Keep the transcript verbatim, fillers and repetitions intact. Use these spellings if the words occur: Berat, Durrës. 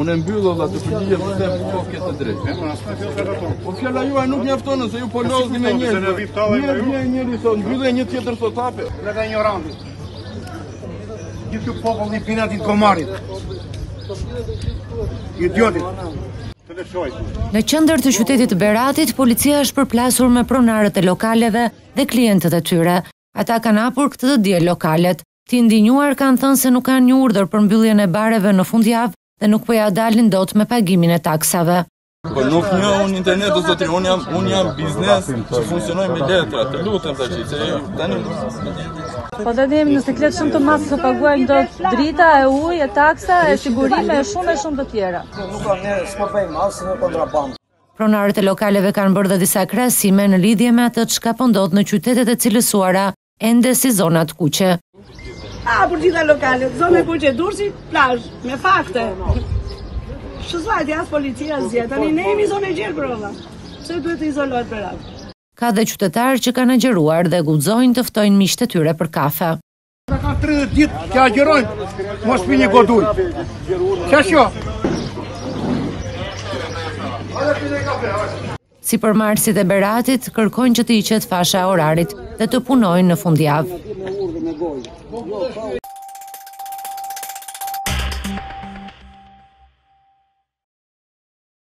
Un mbyllova të përgjigjet të kohë këtë drejtë. Po asnjë fjalë ka ato. Po fjala juaj nuk mjafton, se ju po lodhni me njerëz. Një njeri thon mbyllë, një tjetër thot hape. Nga ka ignoranti. Gjithë ky popull i pinatit komarit. Idiotit. Në qendër të qytetit të Beratit, policia është përplasur me pronarët e lokaleve dhe klientët e tyre. Ata kanë hapur këtë të diel lokalet. Të ndinjuar kanë thënë se nuk kanë një urdhër për mbylljen e bareve në fundjavë dhe nuk po ja dalin dot me pagimin e taksave. Po nuk një unë internet, zotëri, unë jam, un jam biznes që funksionoj me letra, të lutem tash, se tani po do dim nëse klet shumë të masë të paguajmë dot drita e ujë, e taksa, e sigurime, e shumë e shumë të tjera. Nuk kam ne s'po bëjmë as në kontrabandë. Pronarët e lokaleve kanë bërë dhe disa krahasime në lidhje me atë çka po ndodh në qytetet e cilësuara ende si zonat kuqe. Ah, për gjitha lokalet, zonë kuqe Durrësi, plazh, me fakte. Ka dhe qytetarë që kanë agjeruar dhe guxojnë të ftojnë miqtë e tyre për kafe. Ka tridhjetë ditë që agjerojnë, mos pini goduj. Çasho. Sipërmarrësit e Beratit kërkojnë që të hiqet fasha e orarit dhe të punojnë në fundjavë.